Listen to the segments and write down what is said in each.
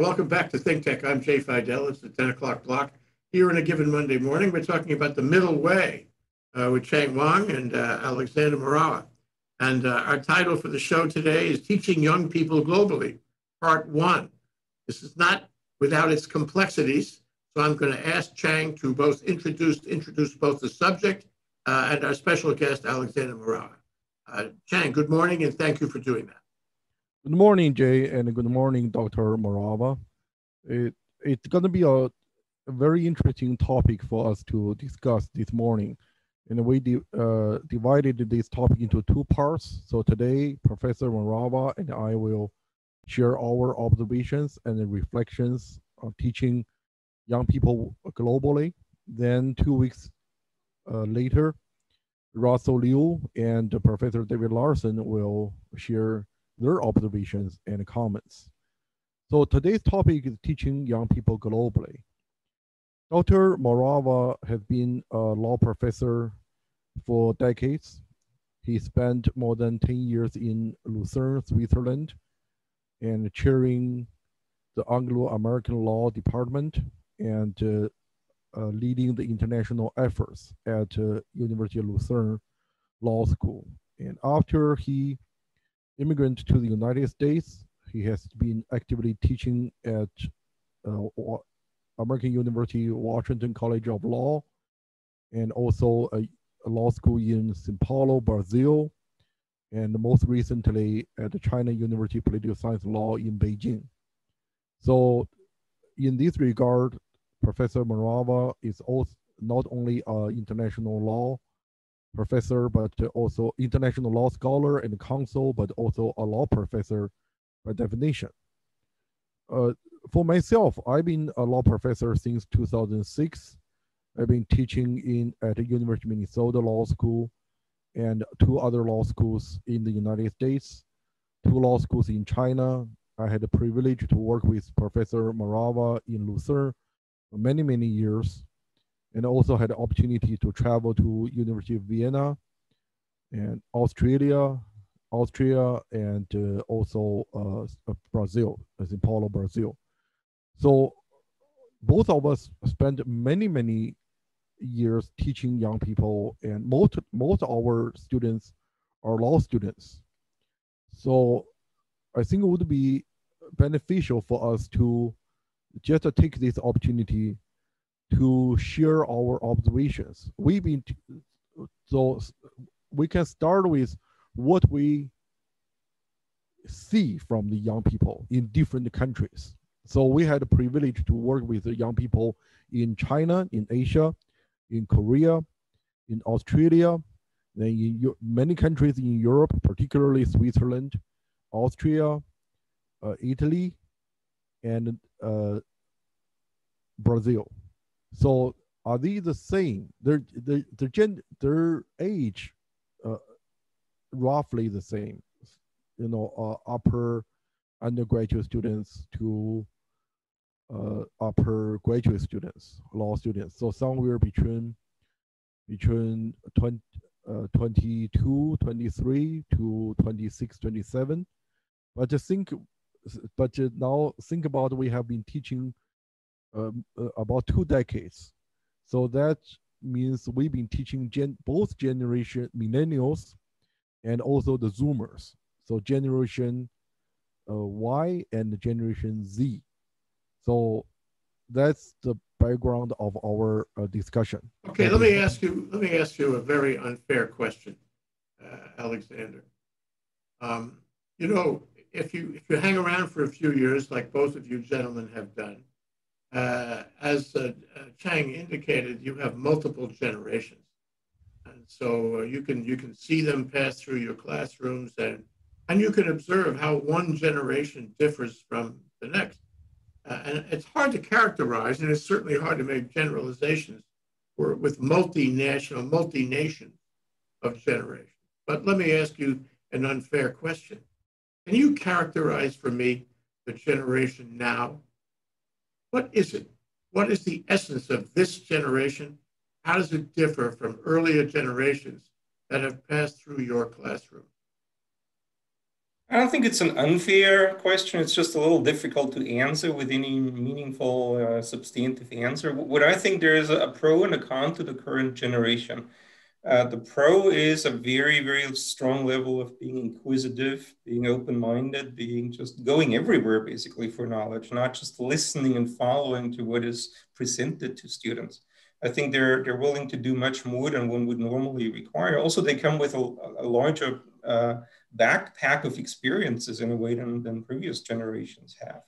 Welcome back to ThinkTech. I'm Jay Fidell. It's the 10 o'clock block. Here on a given Monday morning, we're talking about the Middle Way with Chang Wang and Alexander Morawa. And our title for the show today is Teaching Young People Globally, Part 1. This is not without its complexities, so I'm going to ask Chang to both introduce both the subject and our special guest, Alexander Morawa. Chang, good morning, and thank you for doing that. Good morning, Jay, and good morning, Dr. Morawa. It's going to be a very interesting topic for us to discuss this morning. And we divided this topic into two parts. So today, Professor Morawa and I will share our observations and reflections on teaching young people globally. Then 2 weeks later, Russell Liu and Professor David Larson will share their observations and comments. So today's topic is teaching young people globally. Dr. Morawa has been a law professor for decades. He spent more than 10 years in Lucerne, Switzerland, and chairing the Anglo-American Law Department and leading the international efforts at University of Lucerne Law School. And after he immigrant to the United States, he has been actively teaching at American University Washington College of Law, and also a law school in São Paulo, Brazil, and most recently at the China University of Political Science Law in Beijing. So in this regard, Professor Morawa is also not only an international law professor, but also international law scholar and counsel, but also a law professor by definition. For myself, I've been a law professor since 2006. I've been teaching at the University of Minnesota Law School and two other law schools in the United States, two law schools in China. I had the privilege to work with Professor Morawa in Lucerne for many, many years, and also had the opportunity to travel to University of Vienna and Austria, and also Brazil, São Paulo, Brazil. So both of us spent many, many years teaching young people, and most of our students are law students. So I think it would be beneficial for us to just take this opportunity to share our observations. So we can start with what we see from the young people in different countries. So we had the privilege to work with the young people in China, in Asia, in Korea, in Australia, then in many countries in Europe, particularly Switzerland, Austria, Italy, and Brazil. So are they the same? Their age, roughly the same, you know, upper undergraduate students to upper graduate students, law students. So somewhere between 22, 23 to 26, 27. But now think about, we have been teaching about 2 decades. So that means we've been teaching both generation millennials and also the Zoomers. So generation Y and generation Z. So that's the background of our discussion. Okay, let me ask you a very unfair question, Alexander. You know, if you hang around for a few years, like both of you gentlemen have done, as Chang indicated, you have multiple generations, and so you can see them pass through your classrooms, and you can observe how one generation differs from the next, and it's hard to characterize, and it's certainly hard to make generalizations with multi-nation of generations. But let me ask you an unfair question: can you characterize for me the generation now? What is it? What is the essence of this generation? How does it differ from earlier generations that have passed through your classroom? I don't think it's an unfair question. It's just a little difficult to answer with any meaningful substantive answer. What I think there is a pro and a con to the current generation. The pro is a very, very strong level of being inquisitive, being open-minded, being just going everywhere basically for knowledge, not just listening and following to what is presented to students. I think they're willing to do much more than one would normally require. Also, they come with a larger backpack of experiences in a way than previous generations have.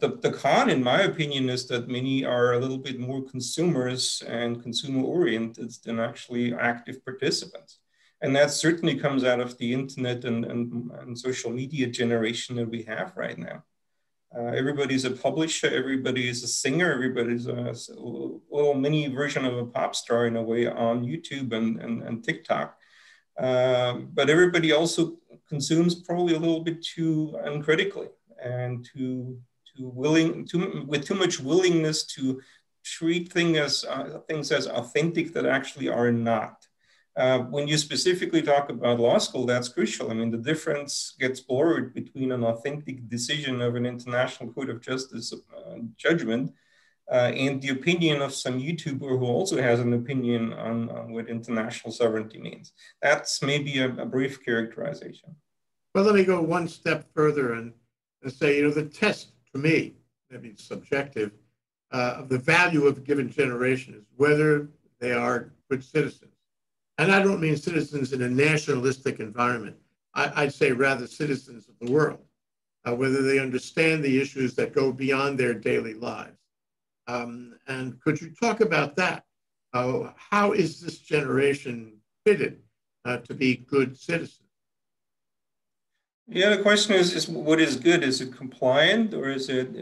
The con, in my opinion, is that many are a little bit more consumers and consumer-oriented than actually active participants. And that certainly comes out of the internet and social media generation that we have right now. Everybody's a publisher, everybody is a singer, everybody's a little mini version of a pop star in a way on YouTube and TikTok. But everybody also consumes probably a little bit too uncritically and with too much willingness to treat things as authentic that actually are not. When you specifically talk about law school, that's crucial. I mean, the difference gets blurred between an authentic decision of an International Court of Justice judgment and the opinion of some YouTuber who also has an opinion on what international sovereignty means. That's maybe a brief characterization. Well, let me go one step further and say, you know, the test to me, maybe it's subjective, of the value of a given generation is whether they are good citizens. And I don't mean citizens in a nationalistic environment. I'd say rather citizens of the world, whether they understand the issues that go beyond their daily lives. And could you talk about that? How is this generation fitted to be good citizens? Yeah, the question is what is good? Is it compliant or is it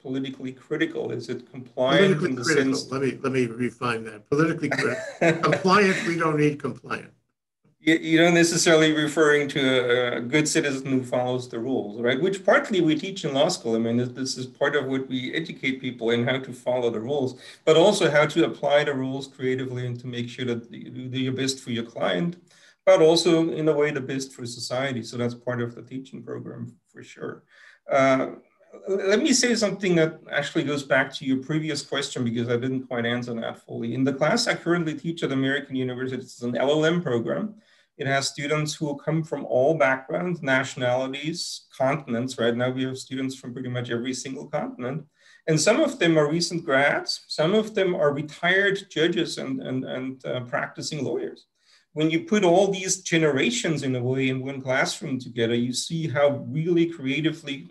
politically critical? Is it compliant? Politically critical. Let me refine that. Politically critical. Compliant, we don't need compliant. You're not necessarily referring to a good citizen who follows the rules, right? Which partly we teach in law school. I mean, this is part of what we educate people in, how to follow the rules, but also how to apply the rules creatively and to make sure that you do your best for your client, but also in a way the best for society. So that's part of the teaching program for sure. Let me say something that actually goes back to your previous question because I didn't quite answer that fully. In the class I currently teach at American University, it's an LLM program. It has students who come from all backgrounds, nationalities, continents. Right now we have students from pretty much every single continent. And some of them are recent grads. Some of them are retired judges and practicing lawyers. When you put all these generations in a way in one classroom together, you see how really creatively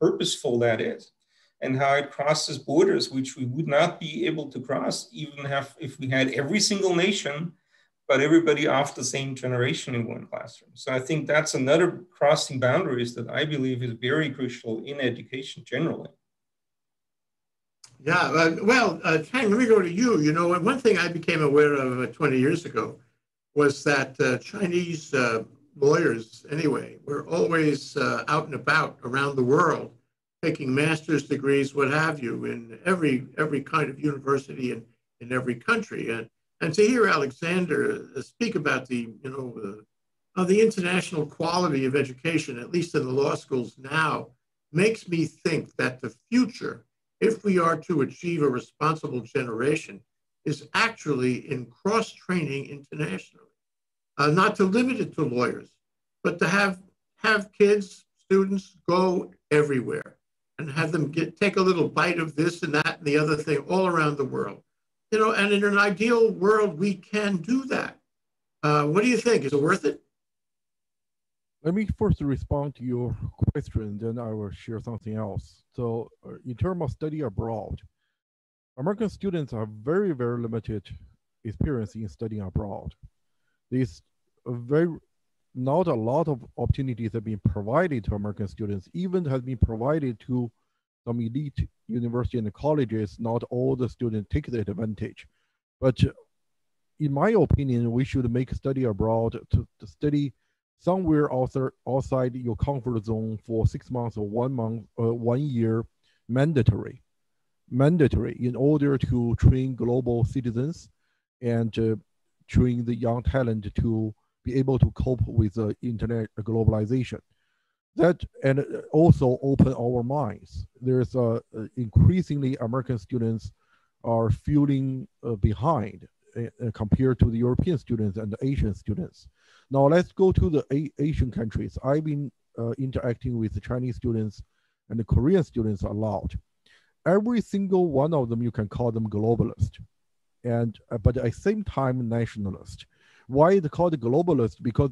purposeful that is and how it crosses borders, which we would not be able to cross even if we had every single nation, but everybody off the same generation in one classroom. So I think that's another crossing boundaries that I believe is very crucial in education generally. Yeah, well, Chang, let me go to you. You know, one thing I became aware of 20 years ago was that Chinese lawyers, anyway, were always out and about around the world, taking master's degrees, what have you, in every kind of university in every country. And to hear Alexander speak about the international quality of education, at least in the law schools now, makes me think that the future, if we are to achieve a responsible generation, is actually in cross-training internationally, not to limit it to lawyers, but to have kids, students go everywhere and have them take a little bite of this and that and the other thing all around the world. You know, and in an ideal world, we can do that. What do you think? Is it worth it? Let me first respond to your question, then I will share something else. So in terms of study abroad, American students have very, very limited experience in studying abroad. There's not a lot of opportunities that have been provided to American students, even has been provided to some elite universities and colleges. Not all the students take that advantage. But in my opinion, we should make study abroad to study somewhere outside your comfort zone for 6 months or 1 month, 1 year mandatory in order to train global citizens and train the young talent to be able to cope with globalization. That and also open our minds. There's increasingly American students are feeling behind compared to the European students and the Asian students. Now let's go to the Asian countries. I've been interacting with the Chinese students and the Korean students a lot. Every single one of them, you can call them globalist, and but at the same time nationalist. Why is it called globalist? Because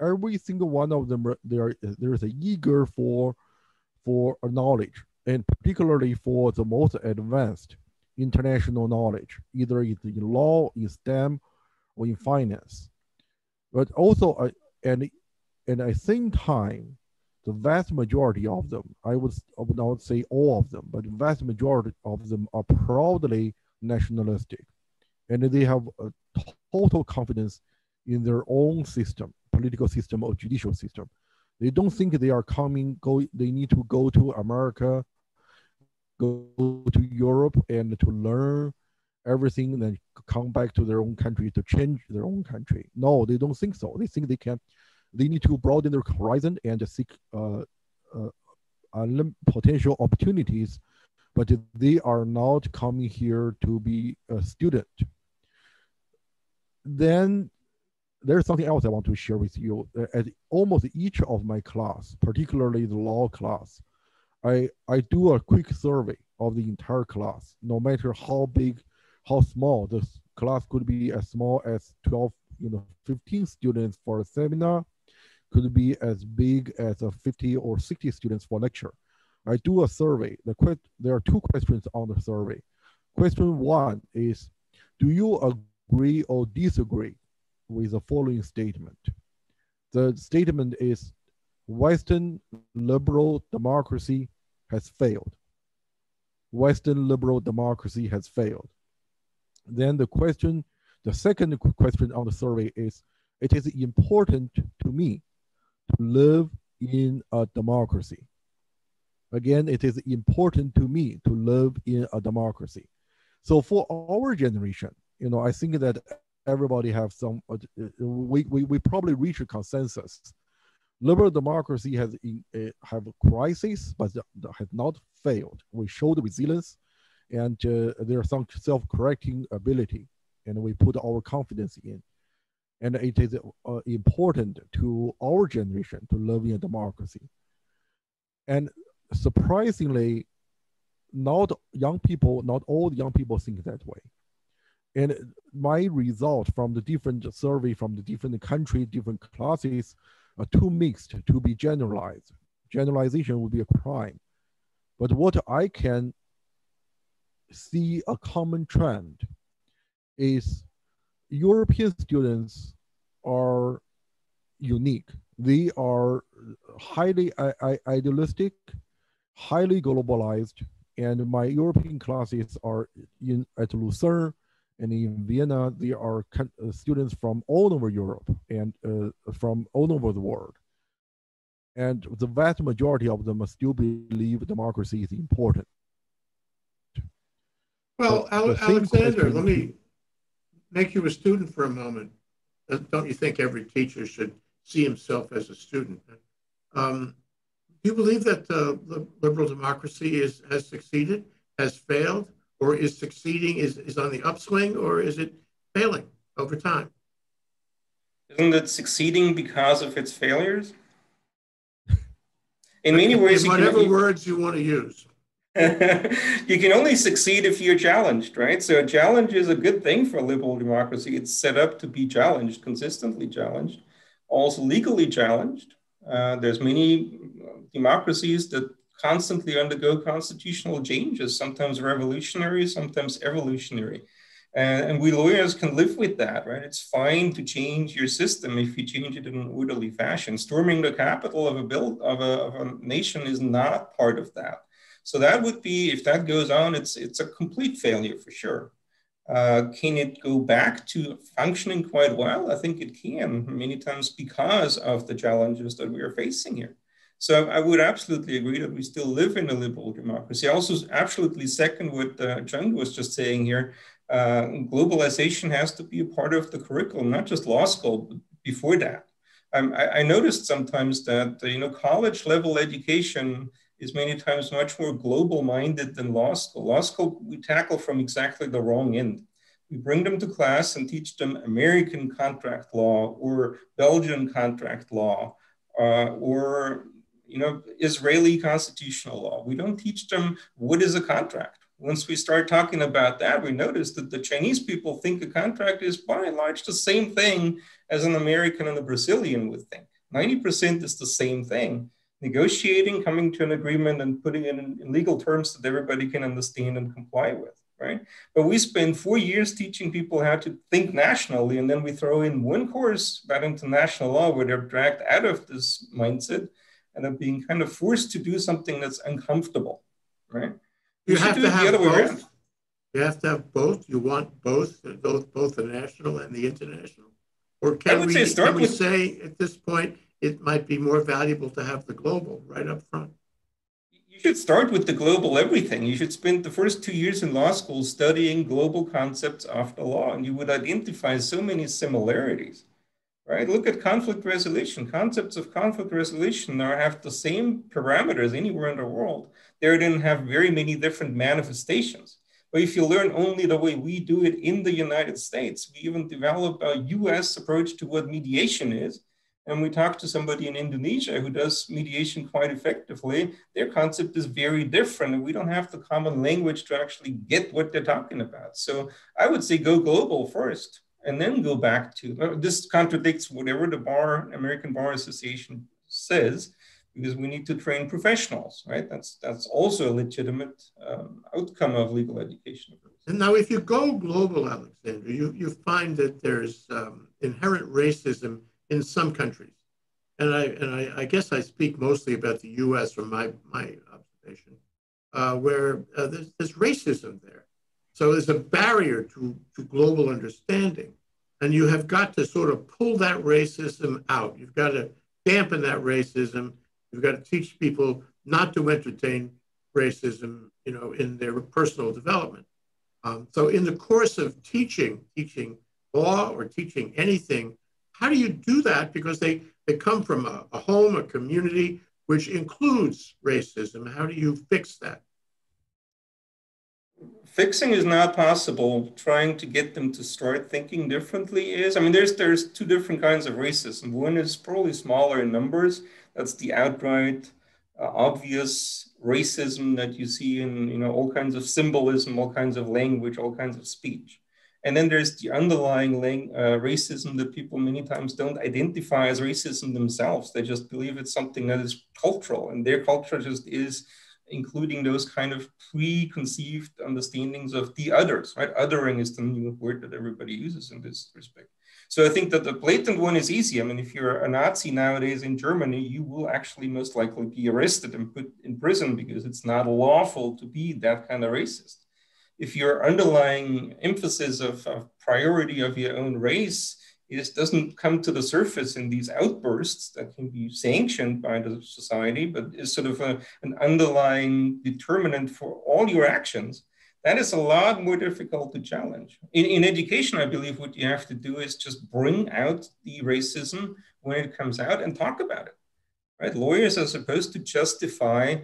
every single one of them, there is an eager for knowledge, and particularly for the most advanced international knowledge, either in law, in STEM, or in finance. But also, and at the same time, the vast majority of them, I would not say all of them, but the vast majority of them are proudly nationalistic, and they have a total confidence in their own system, political system or judicial system. They don't think they are they need to go to America, go to Europe and to learn everything and then come back to their own country to change their own country. No, they don't think so. They think they need to broaden their horizon and seek potential opportunities, but they are not coming here to be a student. Then there's something else I want to share with you. At almost each of my class, particularly the law class, I do a quick survey of the entire class, no matter how big, how small. The class could be as small as 12, 15 students for a seminar, could be as big as 50 or 60 students for lecture. I do a survey. There are two questions on the survey. Question one is, do you agree or disagree with the following statement? The statement is, Western liberal democracy has failed. Western liberal democracy has failed. Then the second question on the survey is, it is important to me to live in a democracy. Again, it is important to me to live in a democracy. So for our generation, I think that everybody have some, we probably reach a consensus. Liberal democracy have a crisis, but has not failed. We showed resilience, and there is some self-correcting ability, and we put our confidence in. And it is important to our generation to live in a democracy. And surprisingly, not all young people think that way. And my result from the different survey from the different country, different classes are too mixed to be generalized. Generalization would be a crime. But what I can see a common trend is European students are unique. They are highly idealistic, highly globalized, and my European classes are at Lucerne, and in Vienna, there are students from all over Europe and from all over the world. And the vast majority of them still believe democracy is important. Well, Alexander, let me make you a student for a moment. Don't you think every teacher should see himself as a student? Do you believe that liberal democracy has succeeded, has failed? Or is succeeding, is on the upswing, or is it failing over time? Isn't it succeeding because of its failures? In many ways, whatever words you want to use. You can only succeed if you're challenged, right? So a challenge is a good thing for liberal democracy. It's set up to be challenged, consistently challenged, also legally challenged. There's many democracies that constantly undergo constitutional changes, sometimes revolutionary, sometimes evolutionary. And we lawyers can live with that, right? It's fine to change your system if you change it in an orderly fashion. Storming the capital of a nation is not part of that. So that would be, if that goes on, it's a complete failure for sure. Can it go back to functioning quite well? I think it can, many times because of the challenges that we are facing here. So I would absolutely agree that we still live in a liberal democracy. I also absolutely second what Chang was just saying here. Globalization has to be a part of the curriculum, not just law school, but before that. I noticed sometimes that, college level education is many times much more global minded than law school. Law school, we tackle from exactly the wrong end. We bring them to class and teach them American contract law or Belgian contract law or Israeli constitutional law. We don't teach them what is a contract. Once we start talking about that, we notice that the Chinese people think a contract is by and large the same thing as an American and a Brazilian would think. 90% is the same thing. Negotiating, coming to an agreement and putting it in legal terms that everybody can understand and comply with, right? But we spend 4 years teaching people how to think nationally, and then we throw in one course about international law where they're dragged out of this mindset and are being kind of forced to do something that's uncomfortable, right? You have to have both. You have to have both. You want both the national and the international. Or can we say at this point, it might be more valuable to have the global right up front? You should start with the global everything. You should spend the first 2 years in law school studying global concepts of the law, and you would identify so many similarities, right? Look at conflict resolution. Concepts of conflict resolution have the same parameters anywhere in the world. They didn't have very many different manifestations. But if you learn only the way we do it in the United States, we even develop a US approach to what mediation is. And we talk to somebody in Indonesia who does mediation quite effectively. Their concept is very different, and we don't have the common language to actually get what they're talking about. So I would say go global first, and then go back to, this contradicts whatever the bar, American Bar Association says, because we need to train professionals, right? That's also a legitimate outcome of legal education. And now if you go global, Alexander, you find that there's inherent racism in some countries. And I guess I speak mostly about the US from my observation, where there's racism there. So there's a barrier to global understanding. And you have got to sort of pull that racism out. You've got to dampen that racism. You've got to teach people not to entertain racism, in their personal development. So in the course of teaching law or teaching anything, how do you do that? Because they come from a home, a community, which includes racism. How do you fix that? Fixing is not possible. Trying to get them to start thinking differently is, there's two different kinds of racism. One is probably smaller in numbers. That's the outright, obvious racism that you see in, all kinds of symbolism, all kinds of language, all kinds of speech. And then there's the underlying racism that people many times don't identify as racism themselves. They just believe it's something that is cultural, and their culture just is including those kind of preconceived understandings of the others, right? Othering is the new word that everybody uses in this respect. So I think that the blatant one is easy. If you're a Nazi nowadays in Germany, you will actually most likely be arrested and put in prison because it's not lawful to be that kind of racist. If your underlying emphasis of priority of your own race doesn't come to the surface in these outbursts that can be sanctioned by the society, but is sort of an underlying determinant for all your actions, that is a lot more difficult to challenge. In education, I believe what you have to do is just bring out the racism when it comes out and talk about it, right? Lawyers are supposed to justify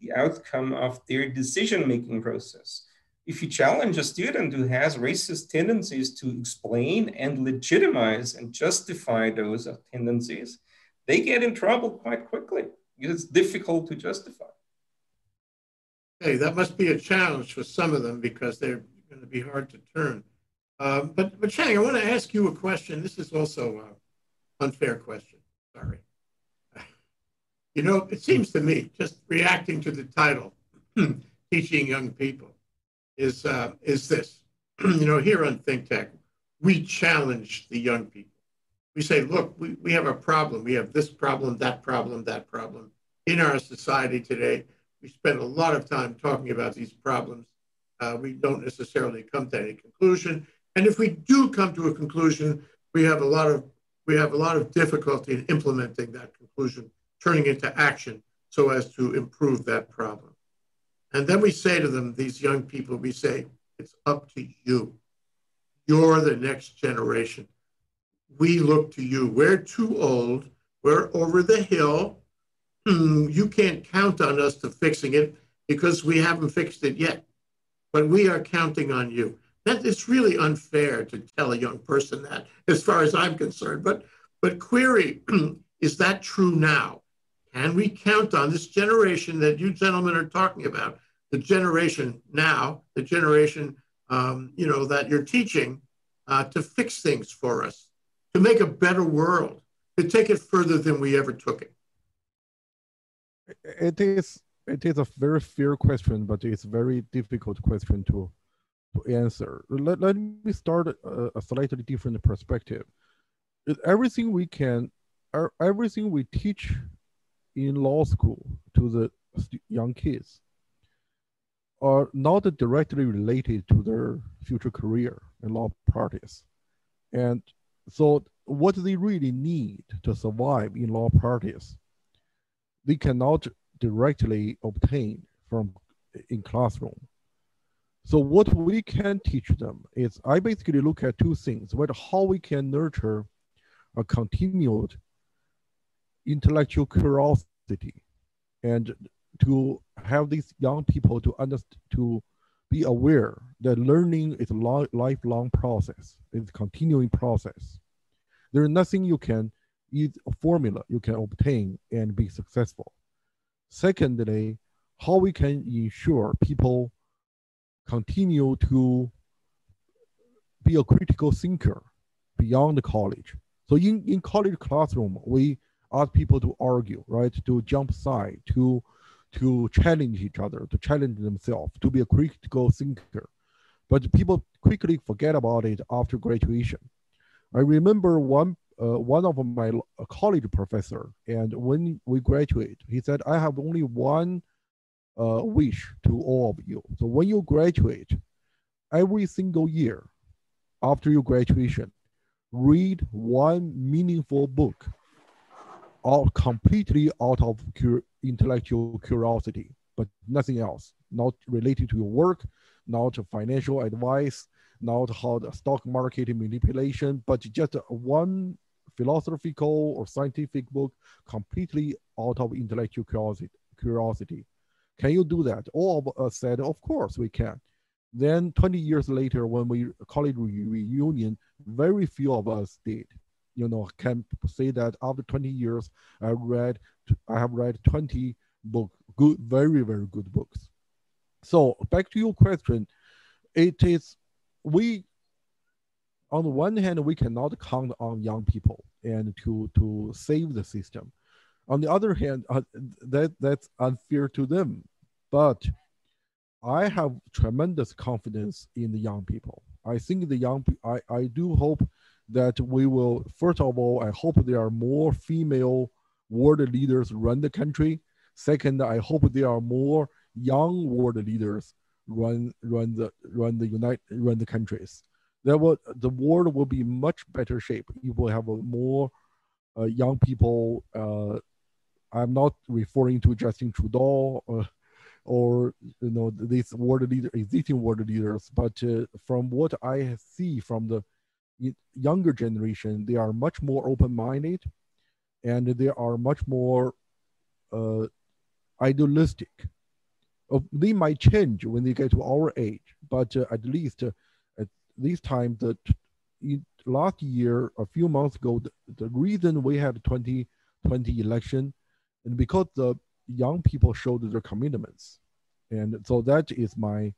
the outcome of their decision-making process. If you challenge a student who has racist tendencies to explain and legitimize and justify those tendencies, they get in trouble quite quickly because it's difficult to justify. Hey, that must be a challenge for some of them because they're going to be hard to turn. But Chang, I want to ask you a question. This is also an unfair question, sorry. It seems to me, just reacting to the title, teaching young people, is this. Here on ThinkTech, we challenge the young people. We say, look, we have a problem. We have this problem, that problem, that problem. In our society today, we spend a lot of time talking about these problems. We don't necessarily come to any conclusion. And if we do come to a conclusion, we have a lot of difficulty in implementing that conclusion, turning into action so as to improve that problem. And then we say to them, these young people, we say, it's up to you. You're the next generation. We look to you. We're too old We're over the hill. You can't count on us to fixing it because we haven't fixed it yet. But we are counting on you. That is really unfair to tell a young person that, as far as I'm concerned. But query, is that true now? Can we count on this generation that you gentlemen are talking about, the generation now, the generation you know, that you're teaching, to fix things for us, to make a better world, to take it further than we ever took it? It is a very fair question, but it's a very difficult question to answer. Let me start a slightly different perspective. Everything we teach in law school to the young kids are not directly related to their future career in law practice. And so what they really need to survive in law practice, they cannot directly obtain from in classroom. So what we can teach them is, I basically look at two things: how we can nurture a continued intellectual curiosity, and to have these young people to understand, to be aware that learning is a lifelong process, it's a continuing process. There is nothing you can use a formula you can obtain and be successful. Secondly, how we can ensure people continue to be a critical thinker beyond the college. So in college classroom, we ask people to argue, right? To jump side, to challenge each other, to challenge themselves, to be a critical thinker. But people quickly forget about it after graduation. I remember one of my college professor, and when we graduate, he said, I have only one wish to all of you. So when you graduate, every single year after your graduation, read one meaningful book, all completely out of intellectual curiosity, but nothing else, not related to your work, not financial advice, not how the stock market manipulation, but just one philosophical or scientific book completely out of intellectual curiosity. Can you do that? All of us said, of course we can. Then 20 years later, when we college reunion, very few of us did. You know, can say that after 20 years, I have read 20 books, good, very, very good books. So back to your question, it is, we, on the one hand, we cannot count on young people and to save the system. On the other hand, that's unfair to them. But I have tremendous confidence in the young people. I think the young, I do hope that we will, first of all, I hope there are more female world leaders run the country. Second, I hope there are more young world leaders run the countries. The world will be much better shape if we have a more young people. I'm not referring to Justin Trudeau or you know these world leader, existing world leaders, but from what I see from the younger generation, they are much more open-minded, and they are much more idealistic. They might change when they get to our age, but at this time, last year, a few months ago, the reason we had the 2020 election, and because the young people showed their commitments. And so that is my,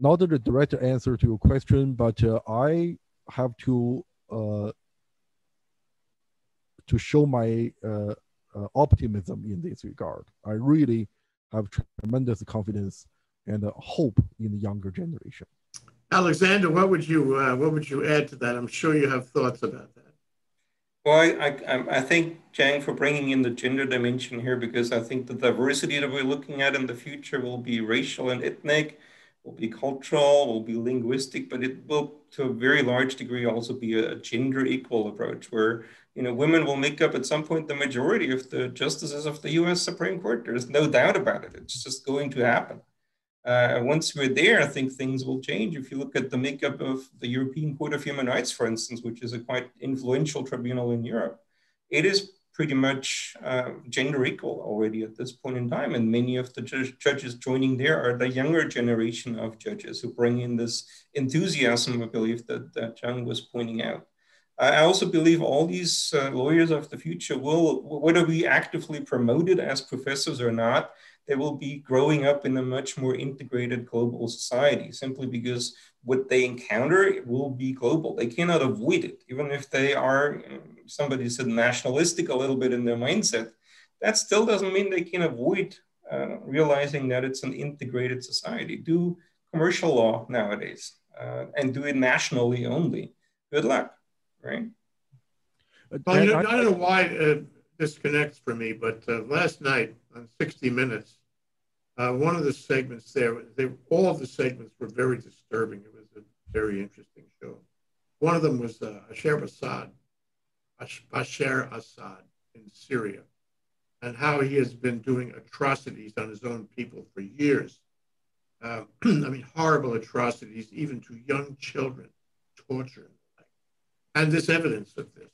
not the direct answer to your question, but I have to show my optimism in this regard. I really have tremendous confidence and hope in the younger generation. Alexander, what would you add to that? I'm sure you have thoughts about that. Well, I thank Chang for bringing in the gender dimension here, because I think the diversity that we're looking at in the future will be racial and ethnic, will be cultural, will be linguistic, but it will, to a very large degree, also be a gender equal approach where, you know, women will make up at some point the majority of the justices of the US Supreme Court. There's no doubt about it. It's just going to happen. And once we're there, I think things will change. If you look at the makeup of the European Court of Human Rights, for instance, which is a quite influential tribunal in Europe, it is pretty much generic already at this point in time. And many of the judges joining there are the younger generation of judges who bring in this enthusiasm, I believe, that Chang was pointing out. I also believe all these lawyers of the future will, whether we actively promote it as professors or not, they will be growing up in a much more integrated global society, simply because what they encounter will be global. They cannot avoid it, even if they are, somebody said, nationalistic a little bit in their mindset. That still doesn't mean they can avoid realizing that it's an integrated society. Do commercial law nowadays and do it nationally only. Good luck. Right. I don't know why this connects for me, but last night on 60 Minutes, one of the segments there, all of the segments were very disturbing. It was a very interesting show. One of them was Bashar Assad in Syria, and how he has been doing atrocities on his own people for years. I mean, horrible atrocities, even to young children, torture. And this evidence of this.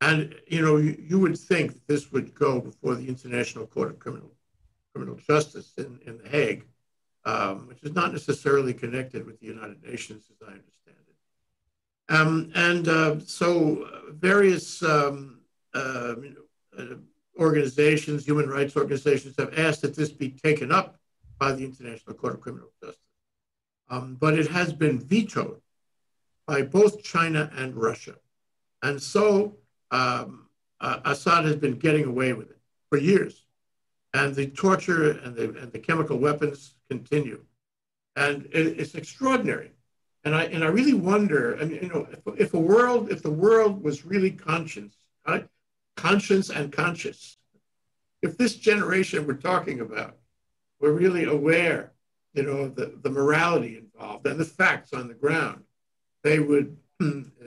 And, you know, you would think that this would go before the International Court of Criminal Justice in The Hague, which is not necessarily connected with the United Nations, as I understand it. So various organizations, human rights organizations, have asked that this be taken up by the International Court of Criminal Justice. But it has been vetoed by both China and Russia. And so Assad has been getting away with it for years. And the torture and the chemical weapons continue. And it's extraordinary. And I really wonder, I mean, you know, if the world was really conscious, if this generation we're talking about were really aware, you know, of the morality involved and the facts on the ground, it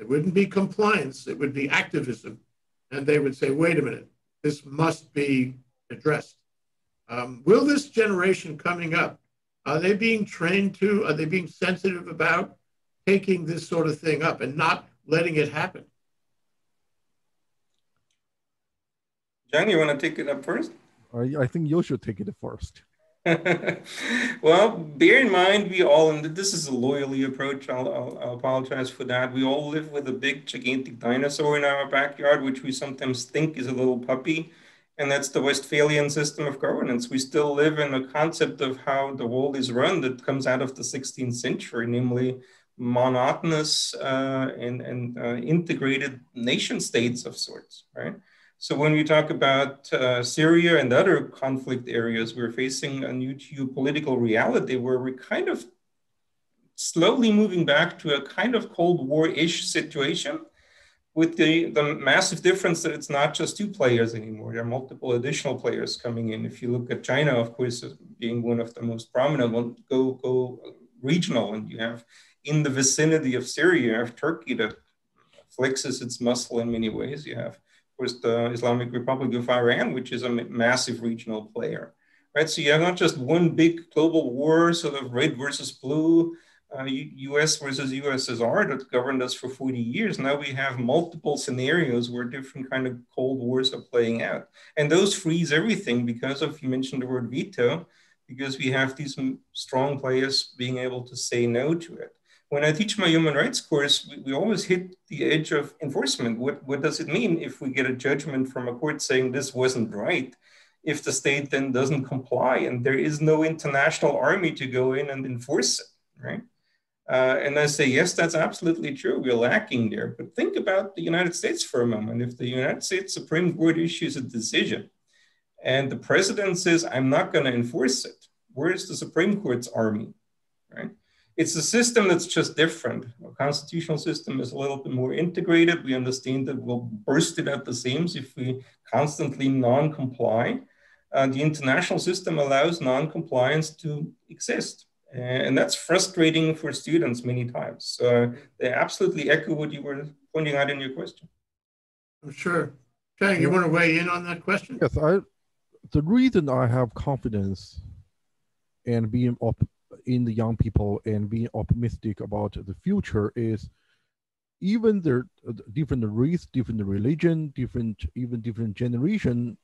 wouldn't be compliance, it would be activism. And they would say, wait a minute, this must be addressed. Will this generation coming up, are they being trained to, are they being sensitive about taking this sort of thing up and not letting it happen? John, you want to take it up first? I think you should take it first. Well, bear in mind, we all, and this is a lawyerly approach, I'll apologize for that. We all live with a big, gigantic dinosaur in our backyard, which we sometimes think is a little puppy. And that's the Westphalian system of governance. We still live in a concept of how the world is run that comes out of the 16th century, namely monotonous and integrated nation states of sorts, right? So when we talk about Syria and other conflict areas, we're facing a new geopolitical reality where we're kind of slowly moving back to a kind of Cold War-ish situation, with the massive difference that it's not just two players anymore. There are multiple additional players coming in. If you look at China, of course, as being one of the most prominent ones, go regional, and you have in the vicinity of Syria, you have Turkey that flexes its muscle in many ways. You have was the Islamic Republic of Iran, which is a massive regional player, right? So you have not just one big global war, sort of red versus blue, US versus USSR that governed us for 40 years. Now we have multiple scenarios where different kind of Cold Wars are playing out. And those freeze everything because of, you mentioned the word veto, because we have these strong players being able to say no to it. When I teach my human rights course, we always hit the edge of enforcement. What does it mean if we get a judgment from a court saying this wasn't right, if the state then doesn't comply and there is no international army to go in and enforce it, right? And I say, yes, that's absolutely true. We're lacking there. But think about the United States for a moment. If the United States Supreme Court issues a decision and the president says, I'm not going to enforce it, where's the Supreme Court's army, right? It's a system that's just different. Our constitutional system is a little bit more integrated. We understand that we'll burst it at the seams if we constantly non-comply. The international system allows non-compliance to exist. And that's frustrating for students many times. So they absolutely echo what you were pointing out in your question. I'm sure. Chang, you want to weigh in on that question? Yes, the reason I have confidence and being in the young people and being optimistic about the future is even the different race, different religion, even different generation,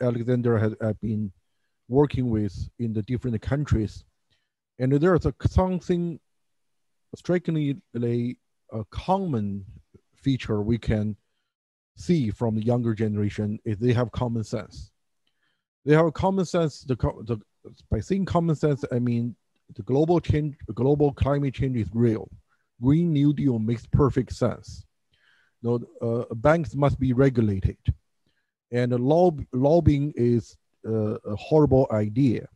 Alexander has been working with in the different countries. And there's something strikingly a common feature we can see from the younger generation is they have common sense. They have common sense. By saying common sense, I mean the global climate change is real. Green New Deal makes perfect sense. No, banks must be regulated, and lobbying is a horrible idea.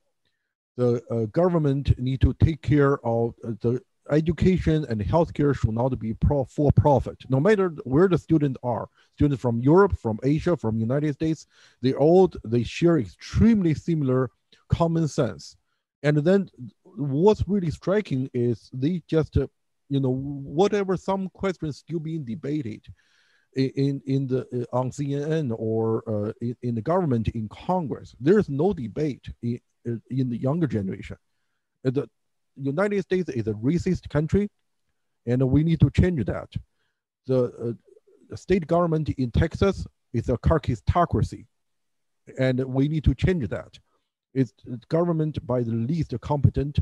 The government need to take care of the education, and healthcare should not be for profit. No matter where the students are, students from Europe, from Asia, from United States, they share extremely similar common sense. And then what's really striking is they just, whatever some questions still being debated on CNN or in the government, in Congress, there's no debate in the younger generation. The United States is a racist country, and we need to change that. The state government in Texas is a carcassocracy, and we need to change that. It's government by the least competent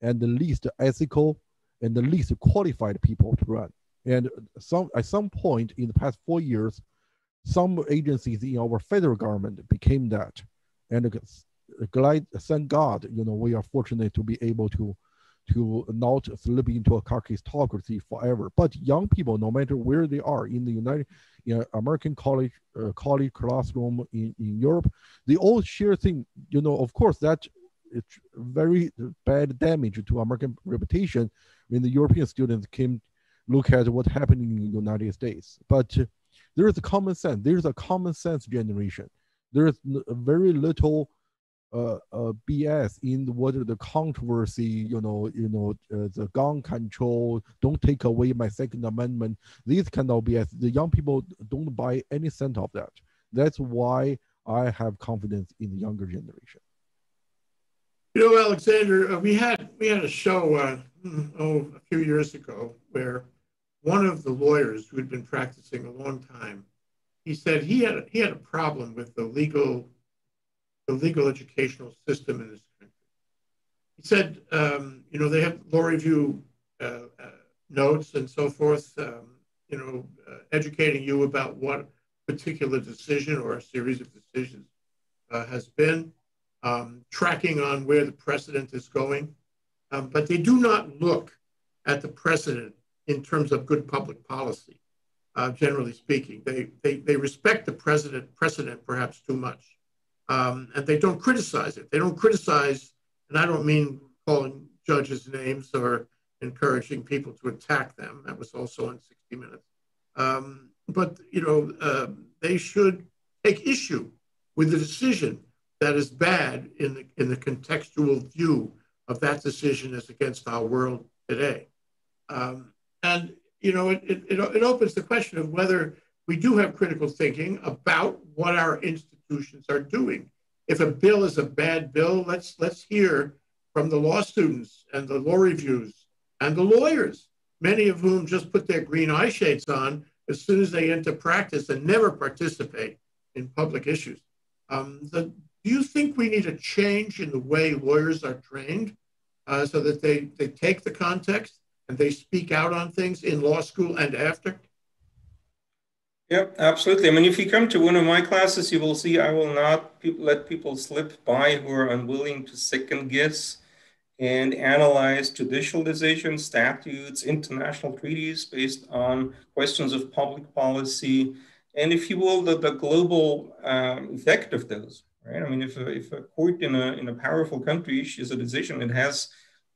and the least ethical and the least qualified people to run. And at some point in the past 4 years, some agencies in our federal government became that. And thank God, we are fortunate to be able to not slip into a carcassocracy forever. But young people, no matter where they are, in the American college classroom, in Europe, they all share things. Of course, that it's very bad damage to American reputation when the European students came look at what happened in the United States. But there is a common sense. There is a common sense generation. There is very little BS in whether the controversy, the gun control, don't take away my Second Amendment, these kind of BS. The young people don't buy any cent of that. That's why I have confidence in the younger generation. Alexander, we had a show a few years ago where one of the lawyers who had been practicing a long time, he said he had a problem with the legal educational system in this country. He said, they have law review notes and so forth, educating you about what a particular decision or a series of decisions has been, tracking on where the precedent is going. But they do not look at the precedent in terms of good public policy, generally speaking. They respect the precedent perhaps too much. And they don't criticize it. They don't criticize, and I don't mean calling judges names or encouraging people to attack them. That was also on 60 Minutes. But they should take issue with the decision that is bad in the contextual view of that decision as against our world today. It opens the question of whether we do have critical thinking about what our institutions are doing. If a bill is a bad bill, let's hear from the law students and the law reviews and the lawyers, many of whom just put their green eye shades on as soon as they enter practice and never participate in public issues. Do you think we need a change in the way lawyers are trained so that they take the context and they speak out on things in law school and after? Yep, absolutely. I mean, if you come to one of my classes, you will see I will not let people slip by who are unwilling to second guess and analyze judicial decisions, statutes, international treaties based on questions of public policy, and if you will, the global effect of those, right? I mean, if a court in a powerful country issues a decision, it has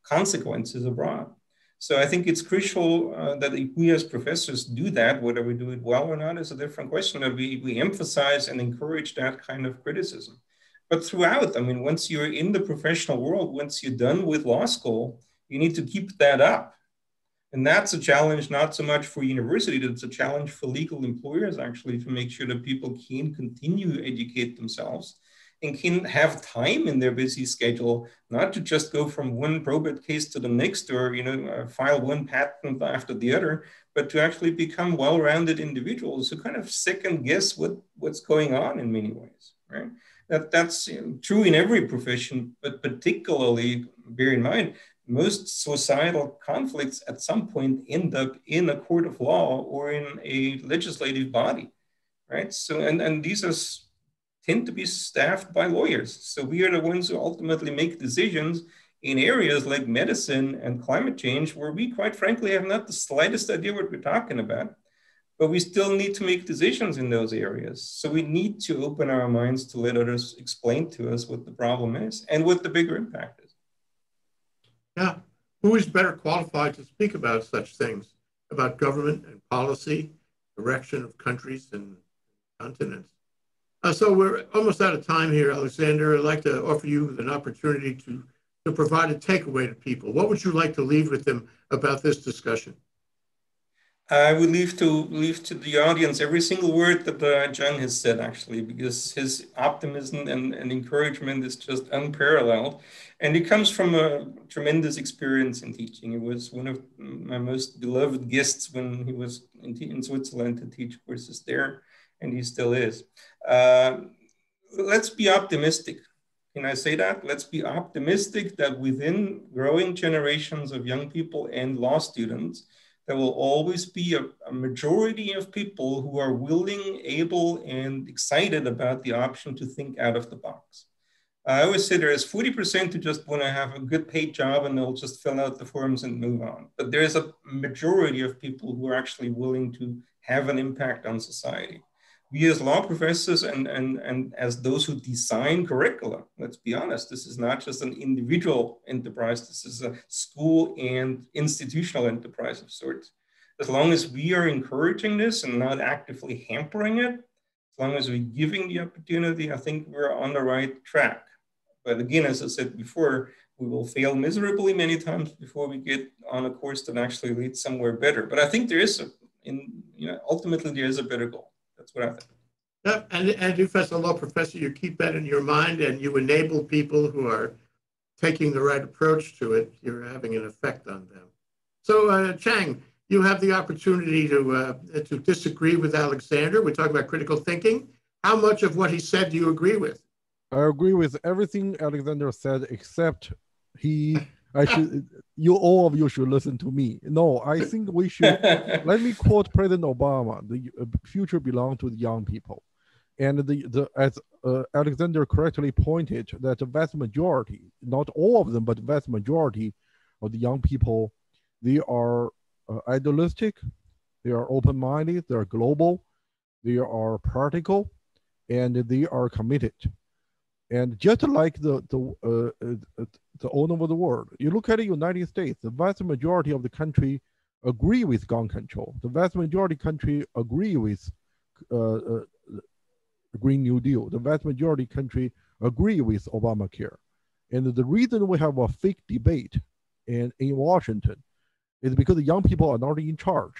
consequences abroad. So I think it's crucial that if we as professors do that, whether we do it well or not is a different question, that we emphasize and encourage that kind of criticism. But throughout, I mean, once you're in the professional world, once you're done with law school, you need to keep that up. And that's a challenge, not so much for university, that's a challenge for legal employers actually, to make sure that people can continue to educate themselves and can have time in their busy schedule not to just go from one probate case to the next, or file one patent after the other, but to actually become well-rounded individuals who kind of second guess what's going on in many ways, right? That's true in every profession, but particularly bear in mind, most societal conflicts at some point end up in a court of law or in a legislative body, right? So, and these are, tend to be staffed by lawyers. So we are the ones who ultimately make decisions in areas like medicine and climate change, where we quite frankly have not the slightest idea what we're talking about, but we still need to make decisions in those areas. So we need to open our minds to let others explain to us what the problem is and what the bigger impact is. Now, who is better qualified to speak about such things, about government and policy, direction of countries and continents? So we're almost out of time here, Alexander. I'd like to offer you an opportunity to provide a takeaway to people. What would you like to leave with them about this discussion? I would leave to the audience every single word that John has said, actually, because his optimism and encouragement is just unparalleled. And it comes from a tremendous experience in teaching. He was one of my most beloved guests when he was in Switzerland to teach courses there, and he still is. Let's be optimistic. Can I say that? Let's be optimistic that within growing generations of young people and law students, there will always be a majority of people who are willing, able, and excited about the option to think out of the box. I always say there is 40% who just want to have a good paid job and they'll just fill out the forms and move on. But there is a majority of people who are actually willing to have an impact on society. We as law professors and as those who design curricula, let's be honest, this is not just an individual enterprise, this is a school and institutional enterprise of sorts. As long as we are encouraging this and not actively hampering it, as long as we're giving the opportunity, I think we're on the right track. But again, as I said before, we will fail miserably many times before we get on a course that actually leads somewhere better. But I think there is, ultimately there is a better goal. That's what I think. Yep. And you, as a law professor, you keep that in your mind and you enable people who are taking the right approach to it. You're having an effect on them. So Chang, you have the opportunity to disagree with Alexander. We're talking about critical thinking. How much of what he said do you agree with? I agree with everything Alexander said, except all of you should listen to me. No, I think we should, let me quote President Obama, the future belongs to the young people. And as Alexander correctly pointed, that the vast majority, not all of them, but vast majority of the young people, they are idealistic, they are open-minded, they are global, they are practical, and they are committed. And just like the owner of the world, you look at the United States, the vast majority of the country agree with gun control. The vast majority of the country agree with Green New Deal. The vast majority of the country agree with Obamacare. And the reason we have a fake debate in Washington is because the young people are not in charge.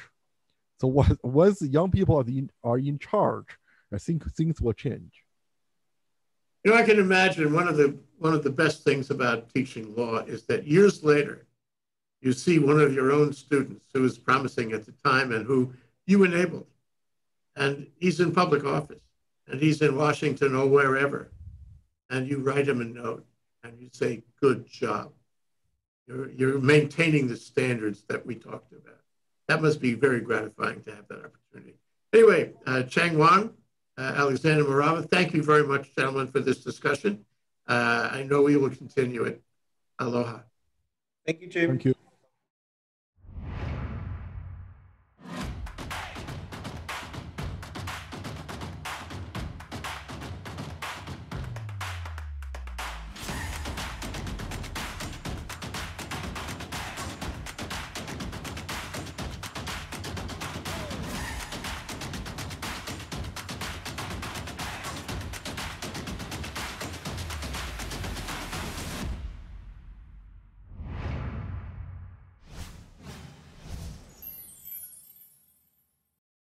So once the young people are in charge, I think things will change. You know, I can imagine one of the best things about teaching law is that years later, you see one of your own students who was promising at the time and who you enabled. And he's in public office and he's in Washington or wherever. And you write him a note and you say, good job. You're maintaining the standards that we talked about. That must be very gratifying to have that opportunity. Anyway, Chang Wang, Alexander Morawa, thank you very much, gentlemen, for this discussion. I know we will continue it. Aloha. Thank you, Jim. Thank you.